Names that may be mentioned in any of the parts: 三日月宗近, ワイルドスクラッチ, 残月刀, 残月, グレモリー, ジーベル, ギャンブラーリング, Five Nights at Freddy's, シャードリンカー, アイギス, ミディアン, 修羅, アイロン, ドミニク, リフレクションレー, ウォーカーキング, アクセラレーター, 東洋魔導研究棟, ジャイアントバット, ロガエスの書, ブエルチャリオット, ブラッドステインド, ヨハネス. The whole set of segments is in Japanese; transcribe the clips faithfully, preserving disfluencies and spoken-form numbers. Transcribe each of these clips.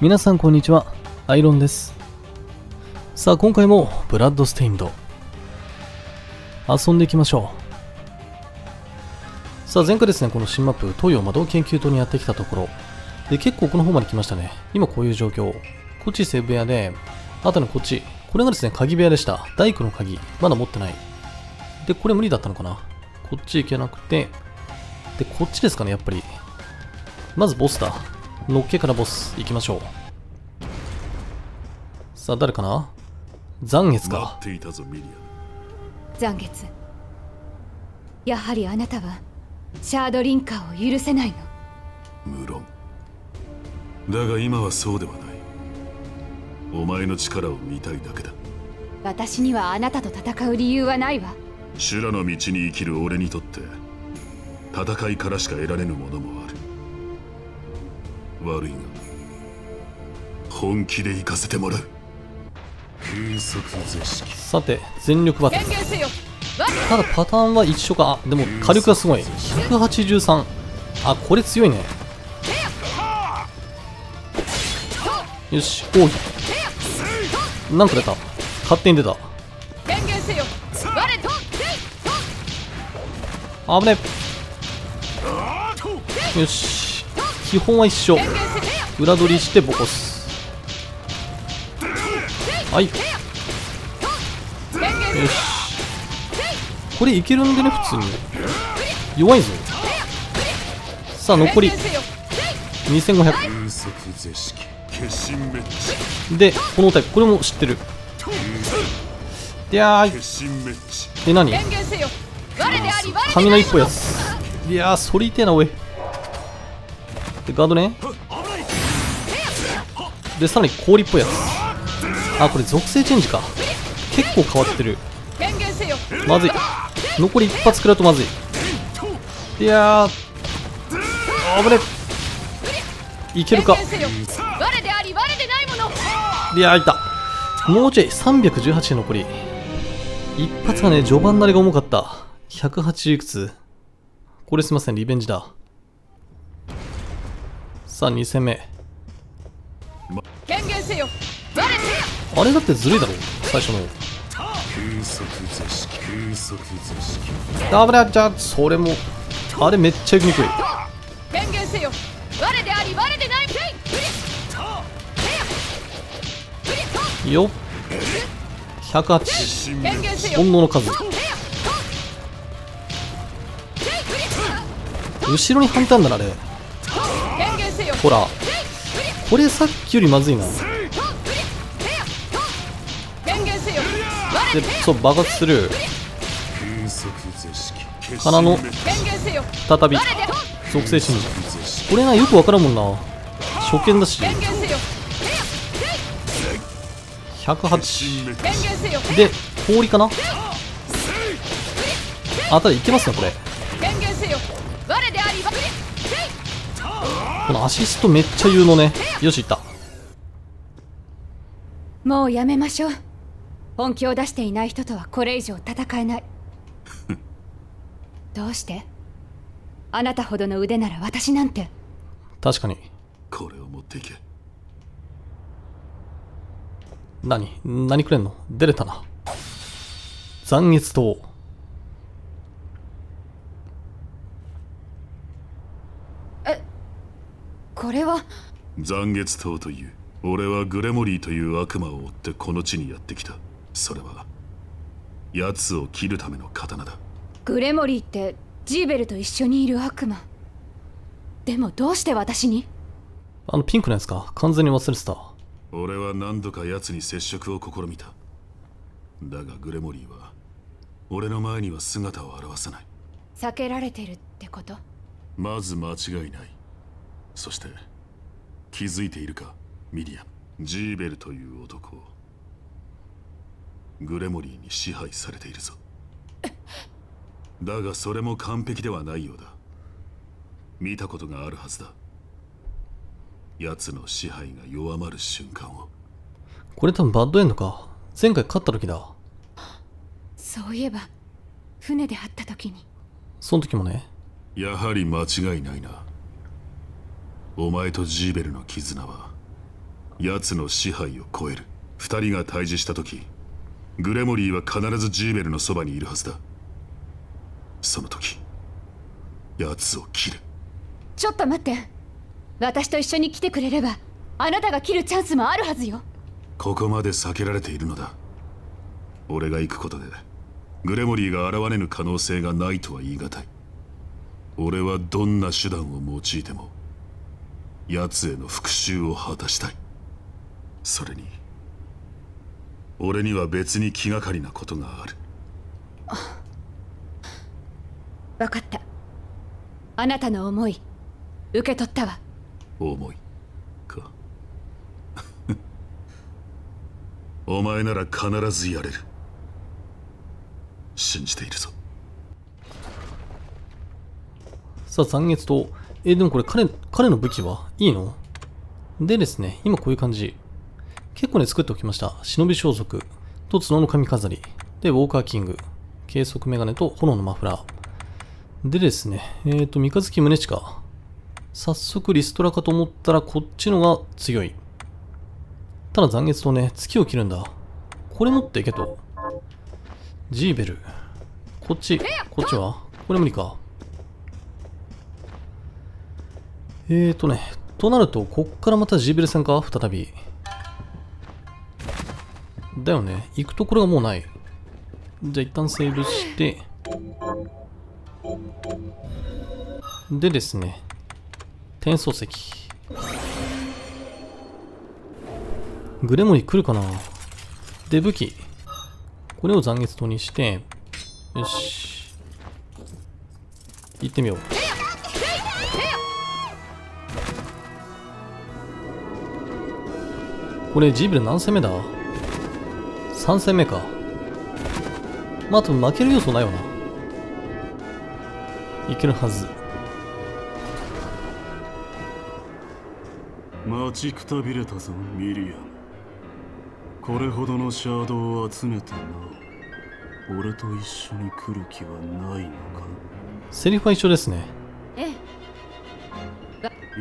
皆さんこんにちは、アイロンです。さあ今回もブラッドステインド遊んでいきましょう。さあ前回ですね、この新マップ東洋魔導研究棟にやってきたところで、結構この方まで来ましたね。今こういう状況、こっちセブ部屋で、あとのこっち、これがですね鍵部屋でした。大工の鍵まだ持ってないで、これ無理だったのかな。こっち行けなくて、でこっちですかね。やっぱりまずボスだ。のっけからボス行きましょう。さあ誰かな。残月か。残月、やはりあなたはシャードリンカーを許せないの。無論だが今はそうではない。お前の力を見たいだけだ。私にはあなたと戦う理由はないわ。修羅の道に生きる俺にとって戦いからしか得られぬものもある。悪いが本気で行かせてもらう。さて全力バトル、ただパターンは一緒か。でも火力がすごいひゃくはちじゅうさん。あ、これ強いね。よし、おいなんか出た。勝手に出た。危ねえ。よし、基本は一緒。裏取りしてボコス。はい、よし、これいけるんでね、普通に弱いぞ。さあ残りにせんごひゃくで、このタイプこれも知ってる。いやーいで、何雷っぽいやつ。いやーそれ痛えな、おい。ガードね。でさらに氷っぽいやつ。あ、これ属性チェンジか。結構変わってる。まずい、残り一発食らうとまずい。いやー危ねえ。いけるか。いやーいった。もうちょい。さんびゃくじゅうはちで残り一発がね、序盤慣れが重かった。ひゃくはちじゅういくつ。これすいません、リベンジだ。さあに戦目、ま、あれだってずるいだろ最初の。ダブルアッチャー、それもあれめっちゃ行きにくい。よっ、ひゃくはち、煩悩の数。後ろに反対なんだな、あれ。ほら、これさっきよりまずいな。で、そう、爆発するからの再び属性信じ。これな、よくわからんもんな、初見だし。ひゃくはちで氷かな。あ、ただいけますねこれ。このアシストめっちゃ有能ね。よし、いった。もうやめましょう。本気を出していない人とはこれ以上戦えない。どうしてあなたほどの腕なら私なんて。確かにこれを持っていけ。何何くれんの。出れたな、残月刀。これは残月刀という。俺はグレモリーという悪魔を追ってこの地にやってきた。それは奴を切るための刀だ。グレモリーってジーベルと一緒にいる悪魔。でもどうして私に。あのピンクのやつか、完全に忘れてた。俺は何度か奴に接触を試みた。だがグレモリーは俺の前には姿を現さない。避けられてるってこと。まず間違いない。そして気づいているかミディアン。ジーベルという男、グレモリーに支配されているぞ。だがそれも完璧ではないようだ。見たことがあるはずだ、奴の支配が弱まる瞬間を。これ多分バッドエンドか、前回勝った時だ。そういえば船で張った時に、その時もね。やはり間違いないな。お前とジーベルの絆は奴の支配を超える。二人が対峙した時、グレモリーは必ずジーベルのそばにいるはずだ。その時、奴を切る。ちょっと待って。私と一緒に来てくれれば、あなたが切るチャンスもあるはずよ。ここまで避けられているのだ。俺が行くことで、グレモリーが現れぬ可能性がないとは言い難い。俺はどんな手段を用いても、奴への復讐を果たしたい。それに、俺には別に気がかりなことがある。分かった。あなたの思い、受け取ったわ。思いか。お前なら必ずやれる。信じているぞ。さあ、残月と、えー、でもこれ彼、彼の武器はいいのでですね、今こういう感じ。結構ね、作っておきました。忍び装束と角の髪飾り。で、ウォーカーキング。計測メガネと炎のマフラー。でですね、えっ、ー、と、三日月宗近。早速リストラかと思ったら、こっちのが強い。ただ残月とね、月を切るんだ。これ持っていけと。ジーベル。こっち、こっちはこれ無理か。えーとね、となると、こっからまたジーベルさんか、再び。だよね。行くところがもうない。じゃあ一旦セーブして。でですね、転送席。グレモリー来るかな。で、武器。これを残月刀にして、よし。行ってみよう。これジーベル何戦目だ ?さん 戦目か。まあ、多分負ける要素ないよな。いけるはず。待ちくたびれたぞ、ミリアム。これほどのシャドウを集めてな、俺と一緒に来る気はないのか。セリフは一緒ですね。え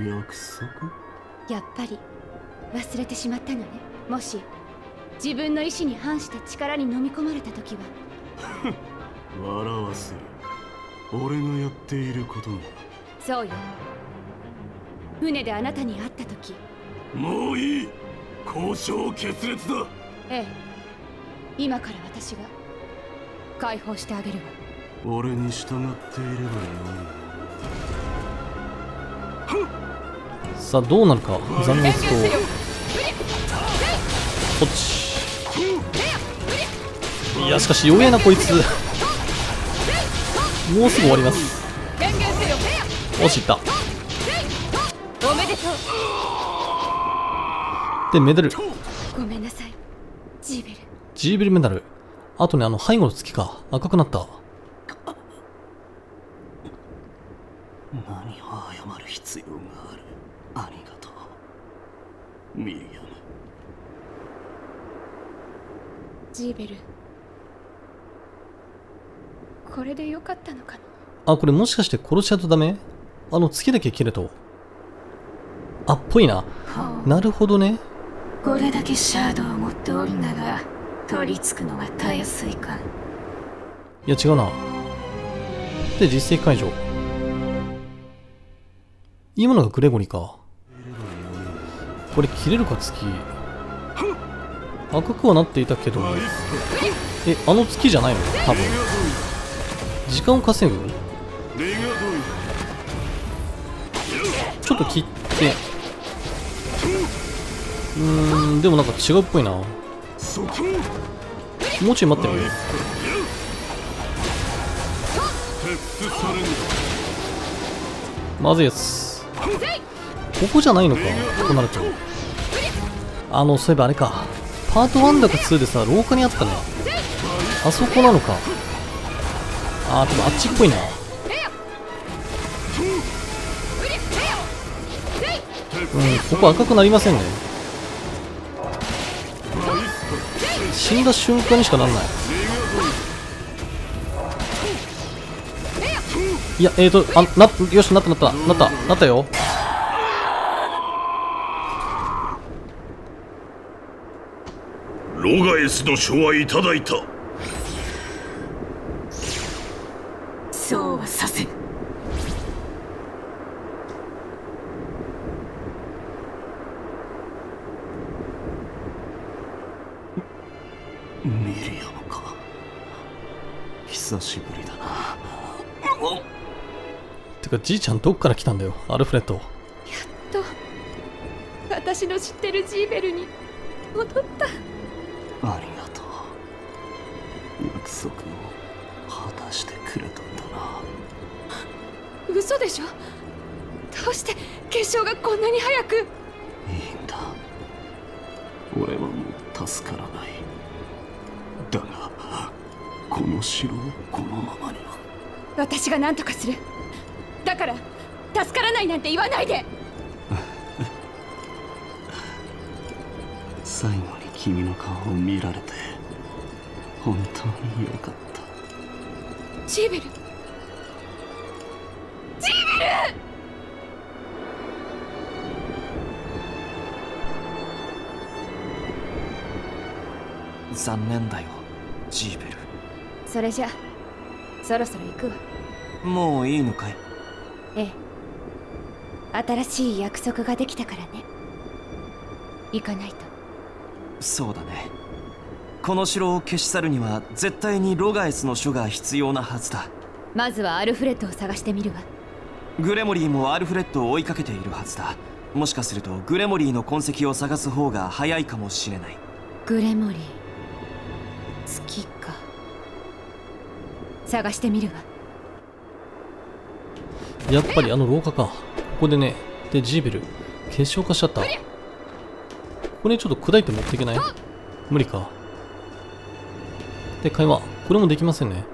え。約束?やっぱり。忘れてしまったのね。もし自分の意志に反して力に飲み込まれた時は笑わせる。俺がやっていることが。そうよ。船であなたに会った時。もういい。交渉決裂だ。ええ。今から私が解放してあげるわ。俺に従っていればよい。はっ。さあどうなるか。残念とこっち。いやしかし弱えなこいつ。もうすぐ終わります。おしいった。でメダル。ごめんなさいジーベル。ジーベルメダル。あとね、あの背後の月か。赤くなった。何を謝る必要がある。ありがとうミリアム。ジーベル、これでよかったのかな。あ、これもしかして殺しちゃうとダメ。あの月だけ切ると。あっぽいな。なるほどね。これだけシャドウを持っておりながら取り付くのがたやすいか。いや違うな。で実績解除。今のがグレゴリーか。これ切れるか月。赤くはなっていたけど、え、あの月じゃないの多分。時間を稼ぐ。ちょっと切って、うーんでもなんか違うっぽいな。もうちょい待ってみよう。まずいやつ。ここじゃないのか。こうなると、あのそういえばあれか、パートワンだかツーでさ、廊下にあったね。あそこなのか。あーでもあっちっぽいな。うん、ここ赤くなりませんね。死んだ瞬間にしかなんない。いやえーとあな、よしなったなったなったなったよ。ロガエスの書はいただいた。そうはさせん。ミリアムか。久しぶりだな。てかじいちゃんどっから来たんだよ、アルフレッド。やっと私の知ってるジーベルに戻った。ありがとう。約束を果たしてくれたんだな。嘘でしょ。どうして結晶がこんなに早く。いいんだ、俺はもう助からない。だがこの城をこのままには。私が何とかする。だから助からないなんて言わないで。最後に君の顔を見られて本当によかった。ジーベル、ジーベル。残念だよ、ジーベル。それじゃそろそろ行くわ。もういいのかい。ええ、新しい約束ができたからね。行かないと。そうだね。この城を消し去るには絶対にロガエスの書が必要なはずだ。まずはアルフレッドを探してみるわ。グレモリーもアルフレッドを追いかけているはずだ。もしかするとグレモリーの痕跡を探す方が早いかもしれない。グレモリー、月か。探してみるわ。やっぱりあの廊下か。ここでね。でジーベル結晶化しちゃった。これちょっと砕いて持っていけない？無理か。で、会話。これもできませんね。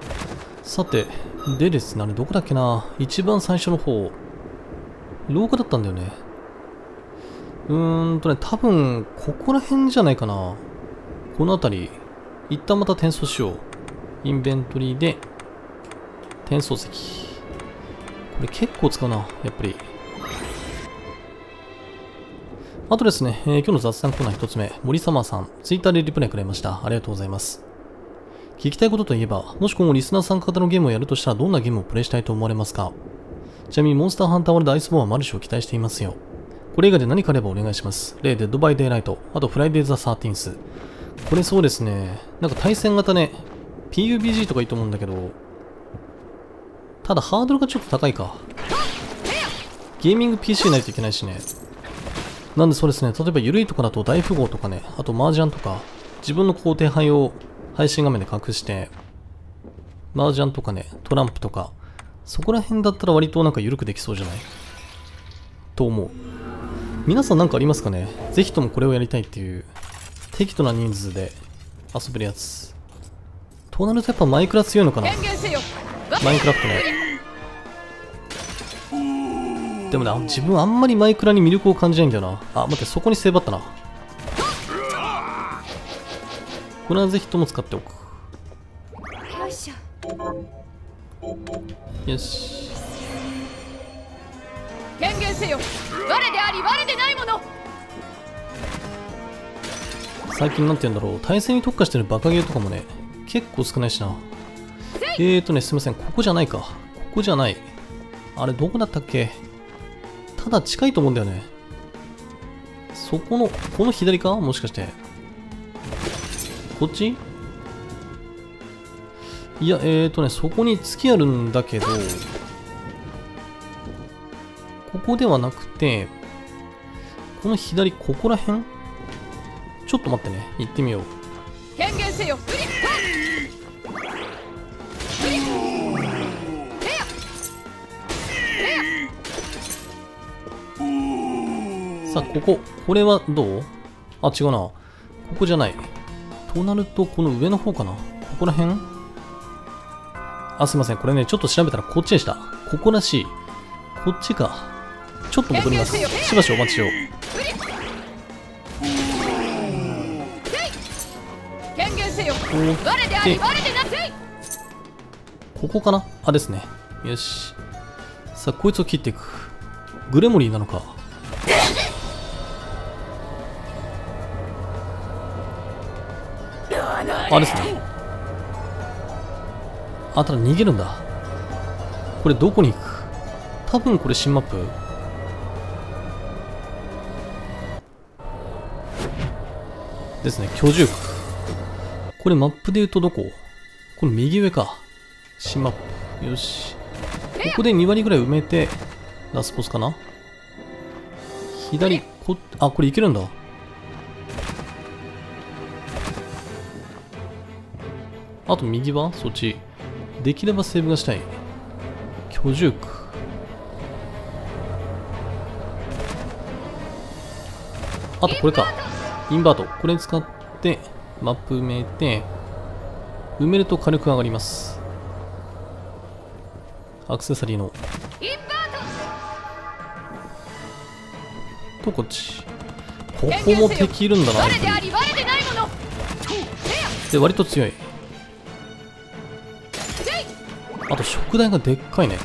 さて、でですね、あれどこだっけな。一番最初の方。廊下だったんだよね。うーんとね、多分、ここら辺じゃないかな。この辺り。一旦また転送しよう。インベントリーで、転送席。これ結構使うな、やっぱり。あとですね、えー、今日の雑談コーナーひとつめ、森様さん、ツイッターでリプライくれました。ありがとうございます。聞きたいことといえば、もし今後リスナー参加型のゲームをやるとしたらどんなゲームをプレイしたいと思われますか？ちなみにモンスターハンターワールドアイスボーンはマルシュを期待していますよ。これ以外で何かあればお願いします。例、デッドバイデイライト、あとフライデーザサーティーンス。これそうですね、なんか対戦型ね、ピーユービージー とかいいと思うんだけど、ただハードルがちょっと高いか。ゲーミング ピーシー ないといけないしね。なんでそうですね、例えば緩いとかだと大富豪とかね、あと麻雀とか、自分の皇帝杯を配信画面で隠して、麻雀とかね、トランプとか、そこら辺だったら割となんか緩くできそうじゃないと思う。皆さんなんかありますかね？ぜひともこれをやりたいっていう、適度な人数で遊べるやつ。となるとやっぱマイクラ強いのかな？マインクラフトね。でもね、自分あんまりマイクラに魅力を感じないんだよな。あ、待って、そこにセーブあったな。これはぜひとも使っておく。よいしょ。よし。権限せよ。我であり我でないもの。最近なんて言うんだろう、対戦に特化してるバカゲーとかもね、結構少ないしな。えーとね、すみません、ここじゃないか。ここじゃない。あれ、どこだったっけ？ただ近いと思うんだよね。そこの、この左か？もしかして。こっち？いや、えーとね、そこに月あるんだけど、ここではなくて、この左、ここら辺？ちょっと待ってね、行ってみよう。権限せよ。さあ、ここ。これはどう？あ、違うな。ここじゃない。となると、この上の方かな？ここら辺？あ、すいません。これね、ちょっと調べたらこっちでした。ここらしい。こっちか。ちょっと戻ります。しばしお待ちを。ここかな？あ、ですね。よし。さあ、こいつを切っていく。グレモリーなのか。あれですね。あ、ただ逃げるんだ。これどこに行く？多分これ新マップ。ですね、居住区。これマップで言うとどこ？この右上か。新マップ。よし。ここでに割ぐらい埋めて、ラスボスかな？左、こ、あ、これいけるんだ。あと右はそっち。できればセーブがしたい。居住区。あとこれか。インバート。これ使って、マップ埋めて、埋めると火力上がります。アクセサリーの。と、こっち。ここも敵いるんだな。で、割と強い。あと食材がでっかいね。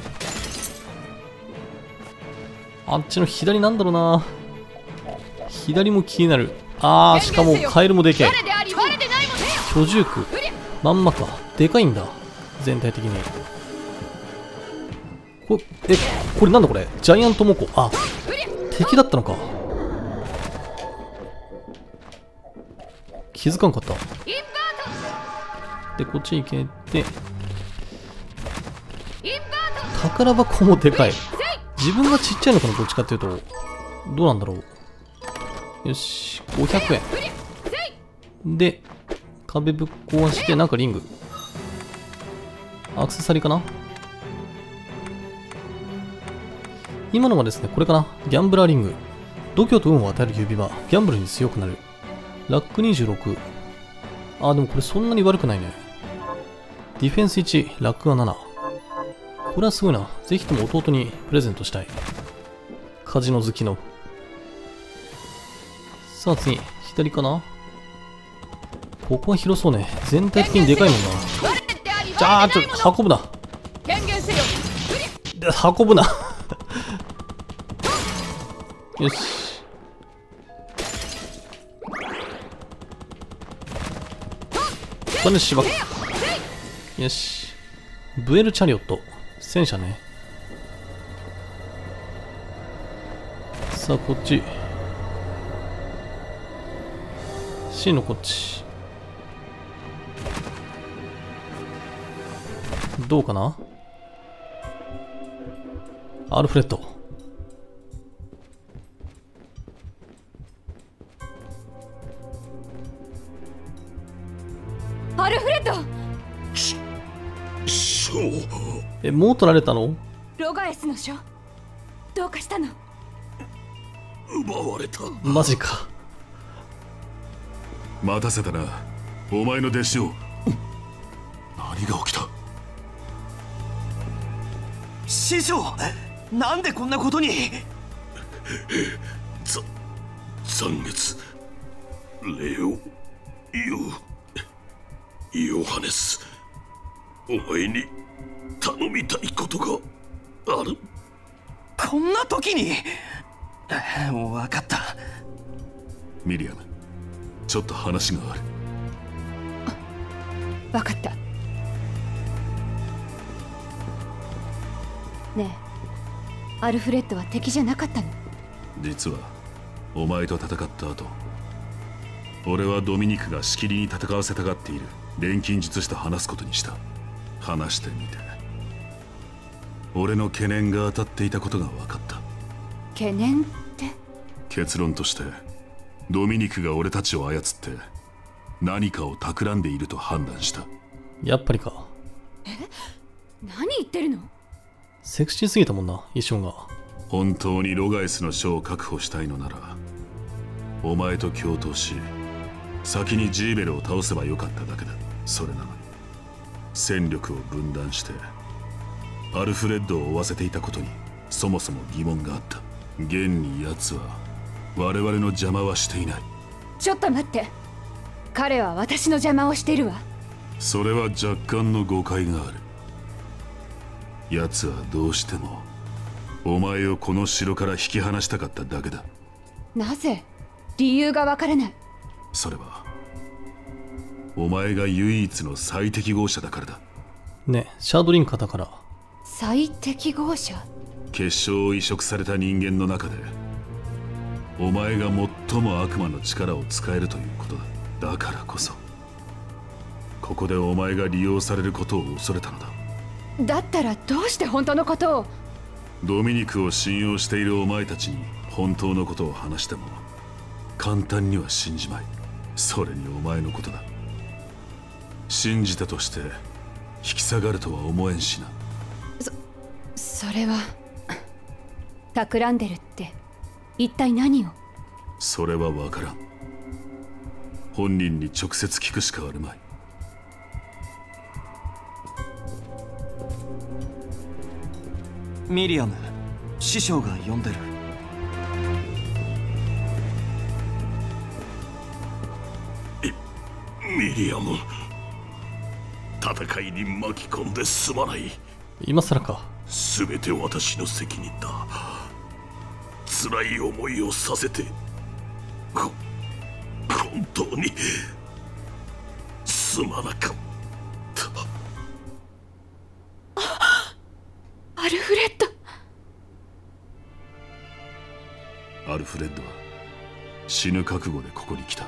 あっちの左なんだろうな。左も気になる。あー、しかもカエルもでけえ。居住区まんまか。でかいんだ全体的に。こえこれなんだこれ。ジャイアントモコ。あ、敵だったのか。気づかんかった。でこっち行けて、宝箱もでかい。自分がちっちゃいのかな、どっちかっていうと。どうなんだろう。よし、ごひゃくえんで壁ぶっ壊して、なんかリング、アクセサリーかな。今のはですね、これかな。ギャンブラーリング。度胸と運を与える指輪。ギャンブルに強くなる。ラックにじゅうろく。あー、でもこれそんなに悪くないね。ディフェンスいち、ラックがなな。これはすごいな。ぜひとも弟にプレゼントしたい。カジノ好きの。さあ次、左かな。ここは広そうね。全体的にでかいもんな。じゃあ、ちょっと運ぶな。運ぶな。よし。これしばく。よし。ブエルチャリオット。戦車ね。さあこっち C のこっちどうかな。アルフレッド。アルフレッド。しそうえ、もう取られたの？ロガエスの書、どうかしたの？奪われた。マジか。待たせたな、お前の弟子を。何が起きた？師匠、なんでこんなことに。ざ、残月、レオ、ヨ、ヨハネス、お前に。頼みたいことがある。こんな時に。もう分かった。ミリアム、ちょっと話がある。分かった。ねえ、アルフレッドは敵じゃなかったの？実はお前と戦った後、俺はドミニクがしきりに戦わせたがっている錬金術師と話すことにした。話してみて、俺の懸念が当たっていたことが分かった。懸念って？結論として、ドミニクが俺たちを操って何かを企んでいると判断した。やっぱりか。え、何言ってるの？セクシーすぎたもんな衣装が。本当にロガエスの書を確保したいのなら、お前と共闘し先にジーベルを倒せばよかっただけだ。それなのに戦力を分断してアルフレッドを追わせていたことにそもそも疑問があった。現に奴は我々の邪魔はしていない。ちょっと待って、彼は私の邪魔をしているわ。それは若干の誤解がある。奴はどうしてもお前をこの城から引き離したかっただけだ。なぜ？理由がわからない。それはお前が唯一の最適合者だからだ。ね、シャドリンカだから。最適合者？結晶を移植された人間の中で、お前が最も悪魔の力を使えるということだ。だからこそ、ここでお前が利用されることを恐れたのだ。だったらどうして本当のことを？ドミニクを信用しているお前たちに本当のことを話しても、簡単には信じまい。それにお前のことだ。信じたとして引き下がるとは思えんしな。そ、それは企んでるって一体何を？それは分からん。本人に直接聞くしかあるまい。ミリアム、師匠が呼んでる。ミリアム、戦いに巻き込んですまない。今更か。全て私の責任だ。辛い思いをさせて、こ本当にすまなかった。あ、アルフレッド。アルフレッドは死ぬ覚悟でここに来た。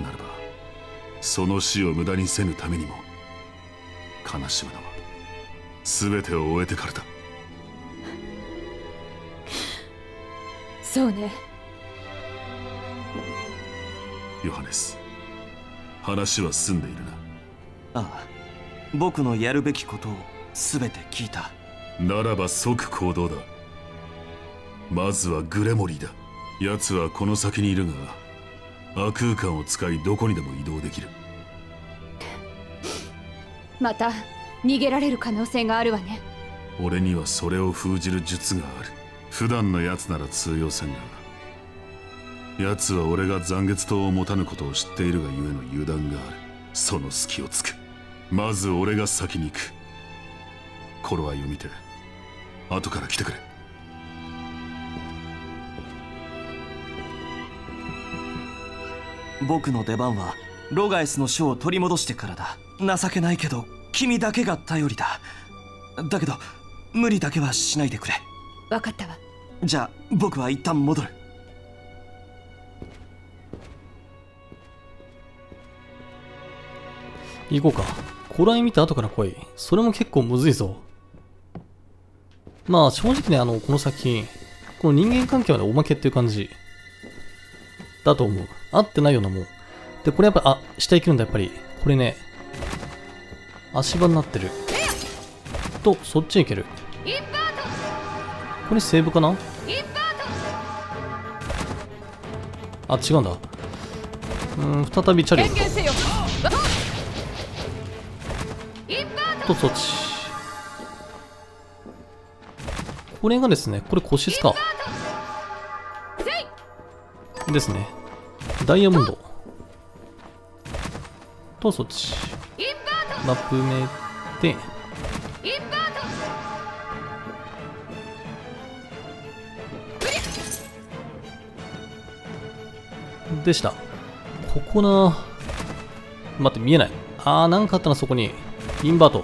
ならばその死を無駄にせぬためにも、悲しむのは全てを終えてからだ。そうね。ヨハネス、話は済んでいるな。ああ、僕のやるべきことを全て聞いた。ならば即行動だ。まずはグレモリーだ。奴はこの先にいるが、亜空間を使いどこにでも移動できる。また逃げられる可能性があるわね。俺にはそれを封じる術がある。普段のやつなら通用せんが、やつは俺が残月刀を持たぬことを知っているがゆえの油断がある。その隙をつく。まず俺が先に行く。頃合いを見て後から来てくれ。僕の出番はロガエスの書を取り戻してからだ。情けないけど君だけが頼りだ。だけど無理だけはしないでくれ。分かったわ。じゃあ僕は一旦戻る。行こうか。古来見て後から来い。それも結構むずいぞ。まあ正直ね、あのこの作品、この人間関係はね、おまけっていう感じだと思う。合ってないようなもん。で、これやっぱ、あ、下行けるんだ、やっぱり。これね、足場になってる。と、そっち行ける。これセーブかなあ、違うんだ。うん、再びチャリオ。と、そっち。これがですね、これ個室か。ですね。ダイヤモンドとそっちマップ埋めて、でした。ここな、待って、見えない。あー、なんかあったな、そこにインバート。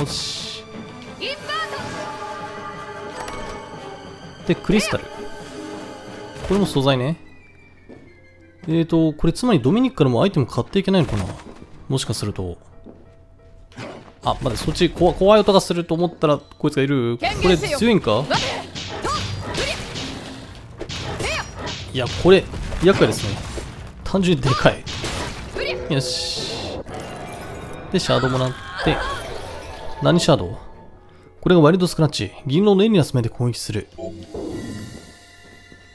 よし、で、クリスタル。これも素材ね。えーと、これつまりドミニクからもアイテム買っていけないのかな、もしかすると。あ、待って、そっち、こわ怖い音がすると思ったら、こいつがいる。これ強いんか？いや、これ、厄介ですね。単純にでかい。よし。で、シャドウもらって。何シャドウ？これがワイルドスクラッチ。銀狼のエニアス目で攻撃する。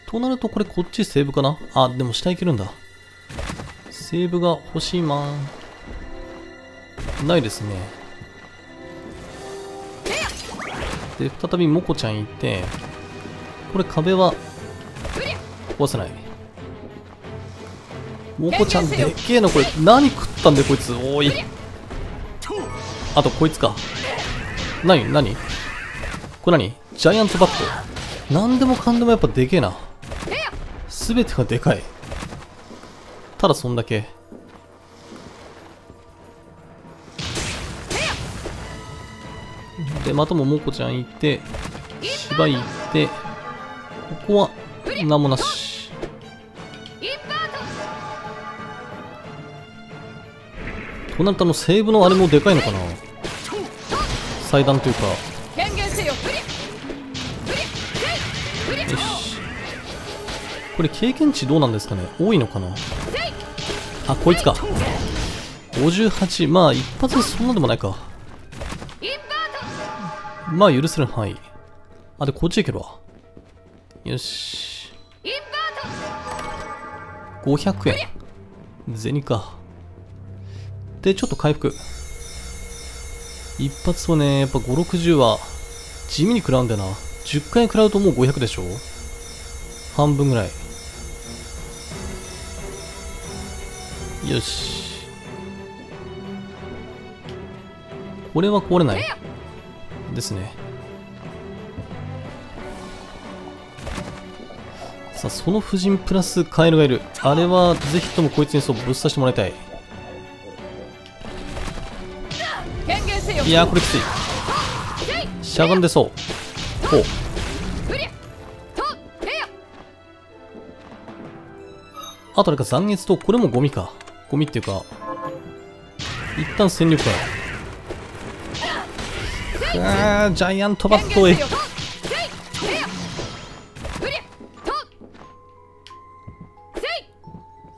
となると、これこっちセーブかなあ、でも下行けるんだ。セーブが欲しいまん。ないですね。で、再びモコちゃん行って、これ壁は壊せない。モコちゃんでっけえな、これ。何食ったんだよ、こいつ。おい。あと、こいつか。何何これ何？ジャイアントバット。何でもかんでもやっぱでけえな。全てがでかい。ただそんだけ。で、またももこちゃん行って、芝居行って、ここは何もなし。となるとあのセーブのあれもでかいのかな、祭壇というか。よし。これ経験値どうなんですかね、多いのかな。あ、こいつか。ごじゅうはち。まあ一発でそんなでもないか。まあ許せる範囲。あ、で、こっち行けば。よし。ごひゃくえん。銭か。で、ちょっと回復。一発をね、やっぱご、ろくじゅうは地味に食らうんだよな。じゅっかい食らうともうごひゃくでしょ、半分ぐらい。よし。これは壊れないですね。さあ、その婦人プラスカエルがいる。あれはぜひともこいつにそうぶっ刺してもらいたい。いやー、これきつい。しゃがんでそう。こうあとあれか、残月と、これもゴミか。ゴミっていうか一旦戦力からあージャイアントバットへ。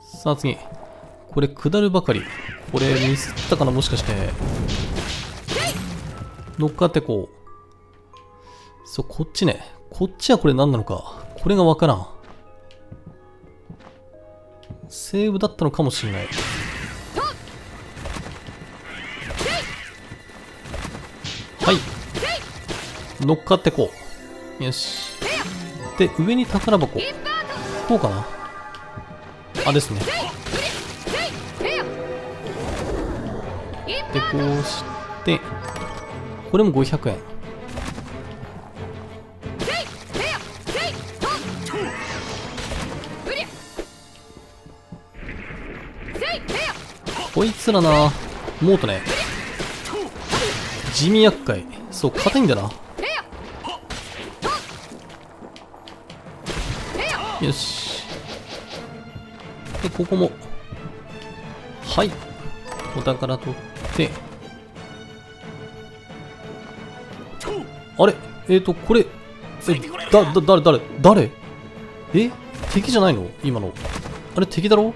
さあ次、これ下るばかり。これミスったかな、もしかして。乗っかってこう。そう、こっちね。こっちはこれ何なのか、これがわからん。セーブだったのかもしれない。はい、乗っかってこう。よし。で、上に宝箱こうかな。あ、ですね。で、こうしてこれもごひゃくえん。こいつらな、モートね、地味厄介。そう、硬いんだな。よし。で、ここもはい、お宝取って。あれ、えっとこれだだ誰誰誰え、敵じゃないの今の。あれ敵だろ、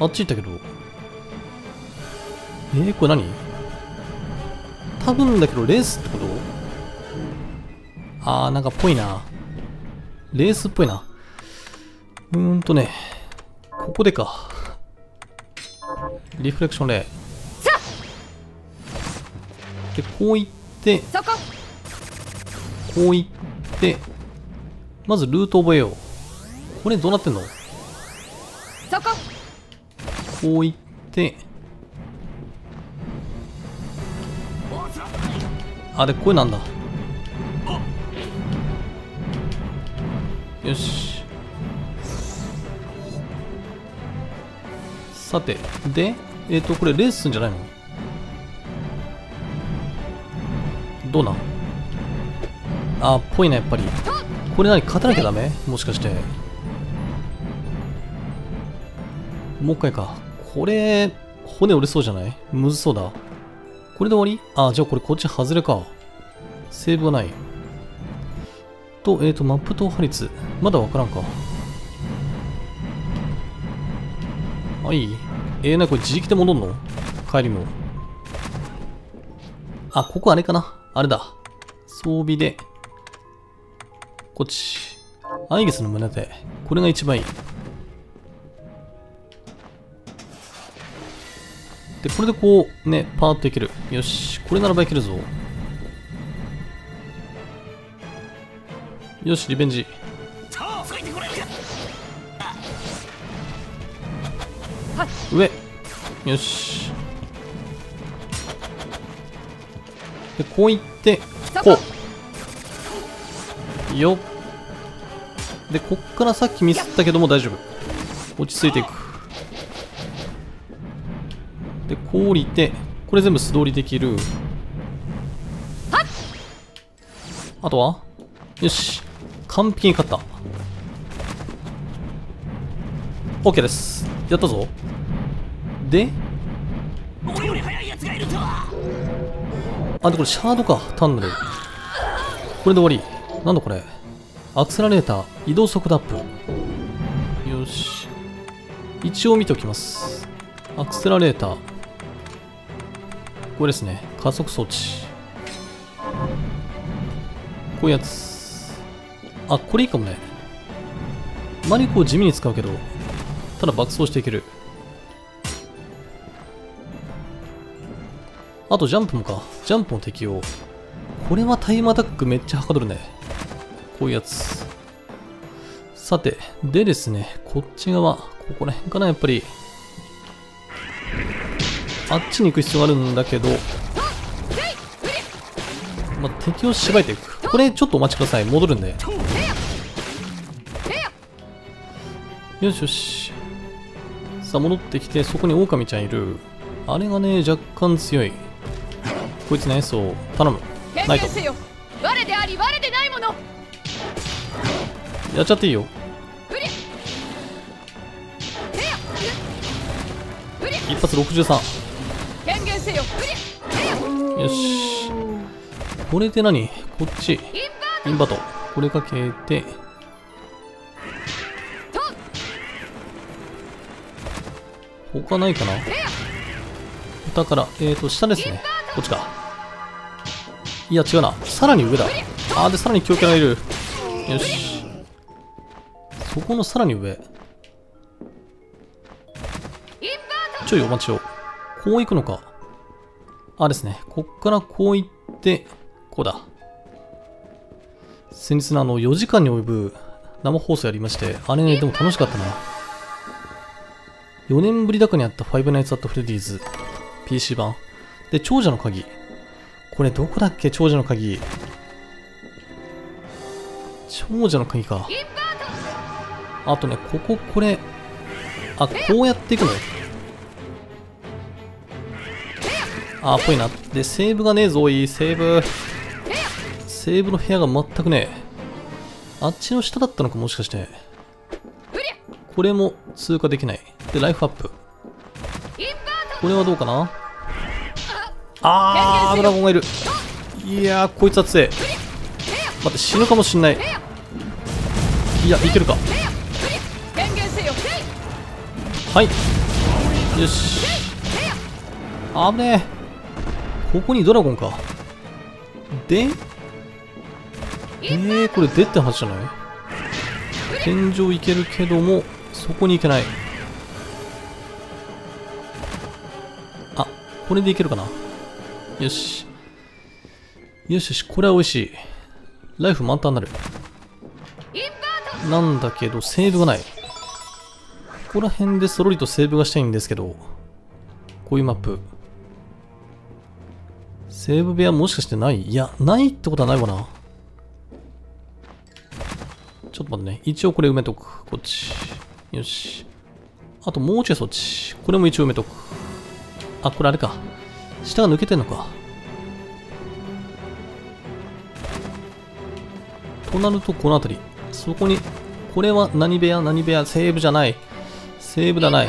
あっち行ったけど。えー、これ何、多分だけどレースってこと。あー、なんかっぽいな、レースっぽいな。うーんとね、ここでか。リフレクションレーでこういって、こういって、まずルート覚えよう。これどうなってんの。こういって、あれ、これなんだ。よし。さて、で、えっと、これレースするんじゃないの、どうなん。あー、っぽいな、やっぱり。これ何、勝たなきゃダメ、もしかして。もう一回か。これ、骨折れそうじゃない、むずそうだ。これで終わり？あ、じゃあこれこっち外れか。セーブがない。と、えっと、マップ踏破率。まだわからんか。はい。えー、なにこれ自力で戻んの？帰りも。あ、ここあれかな。あれだ。装備で。こっち。アイギスの胸で。これが一番いい。で、これでこうね、パーッといける。よし、これならばいけるぞ。よし、リベンジ。上。よし。で、こういって、こう。よっ。でこっからさっきミスったけども大丈夫、落ち着いていく。でこう降りて、これ全部素通りできる。あとはよし、完璧に勝った。 OK です、やったぞ。であ、でこれシャードか、単なるこれで終わりなんだこれ。アクセラレーター、移動速度アップ。よし、一応見ておきます。アクセラレーター、これですね、加速装置、こういうやつ。あ、これいいかもね。魔力を地味に使うけど、ただ爆走していける。あとジャンプもか、ジャンプも適用。これはタイムアタックめっちゃはかどるね、こういうやつ。さてでですね、こっち側、ここら辺かな。やっぱりあっちに行く必要があるんだけど、まあ、敵をしばいていく。これちょっとお待ちください、戻るんで。よしよし、さあ戻ってきて、そこにオオカミちゃんいる。あれがね若干強い。こいつね、そう頼む、ナイト。やっちゃっていいよ。一発ろくじゅうさん。よし、これで何、こっちインバート、これかけて、他ないかな。だからえっと下ですね、こっちか。いや違うな、さらに上だ。あー、でさらに強キャラがいる。よし、そこのさらに上、ちょいお待ちを。こう行くのか。あーですね、こっからこう行ってこうだ。先日のあのよじかんに及ぶ生放送やりまして、あれねでも楽しかったな。よねんぶりだかにやったFive Nights at Freddy's ピーシー 版で、長者の鍵、これどこだっけ。長者の鍵、長者の鍵か。あとね、ここ、これ、あ、こうやっていくの。あー、ぽいな。でセーブがねえぞ、いいセーブ、セーブの部屋が全くねえ。あっちの下だったのかもしかして。これも通過できない。でライフアップ、これはどうかな。あー、ドラゴンがいる。いやー、こいつは強え。待って、死ぬかもしんない。いや、いけるか。はいよし、あぶねえ。ここにドラゴンか。でえー、これ出って話じゃない。天井いけるけども、そこに行けない。あ、これでいけるかな。よしよしよし、これは美味しい。ライフ満タンになる。なんだけどセーブがない。ここら辺でそろりとセーブがしたいんですけど、こういうマップ、セーブ部屋もしかしてない。いや、ないってことはないわな。ちょっと待ってね、一応これ埋めとく、こっち。よし、あともうちょいそっち、これも一応埋めとく。あ、これあれか、下が抜けてんのか。となるとこの辺り、そこに、これは何部屋、何部屋、セーブじゃない、セーブじゃない。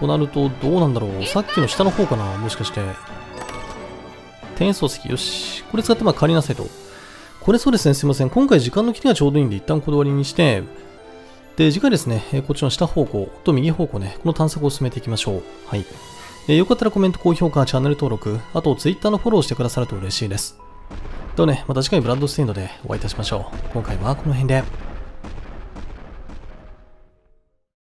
となるとどうなんだろう、さっきの下の方かな、もしかして。転送席、よし、これ使ってまあ借りなさいと。これそうですね、すいません、今回時間の切りがちょうどいいんで一旦こだわりにして、で次回ですね、こっちの下方向と右方向ね、この探索を進めていきましょう。はい、えよかったらコメント、高評価、チャンネル登録、あと Twitter のフォローしてくださると嬉しいです。ではね、また次回ブラッドステインドでお会いいたしましょう。今回はこの辺で。